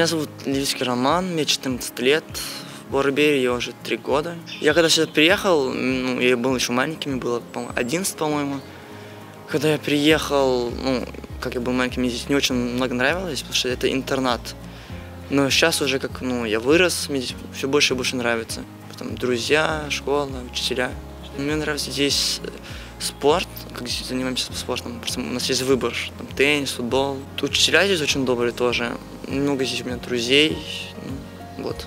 Меня зовут Левицкий Роман, мне 14 лет, в Бор-Бере я уже 3 года. Я когда сюда приехал, я был еще маленьким, мне было 11, по-моему. Когда я приехал, как я был маленьким, мне здесь не очень много нравилось, потому что это интернат. Но сейчас уже, как я вырос, мне здесь все больше и больше нравится. Потом друзья, школа, учителя. Мне нравится здесь спорт, как здесь занимаемся спортом. Просто у нас есть выбор, там, теннис, футбол. Учителя здесь очень добрые тоже. Много здесь у меня друзей, вот.